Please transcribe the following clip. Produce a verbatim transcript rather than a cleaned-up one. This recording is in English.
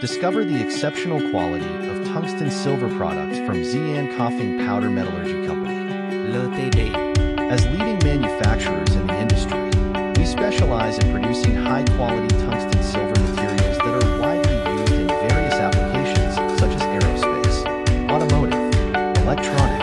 Discover the exceptional quality of tungsten silver products from Xi'an Kefeng Powder Metallurgy Company, Limited. As leading manufacturers in the industry, we specialize in producing high-quality tungsten silver materials that are widely used in various applications such as aerospace, automotive, electronics,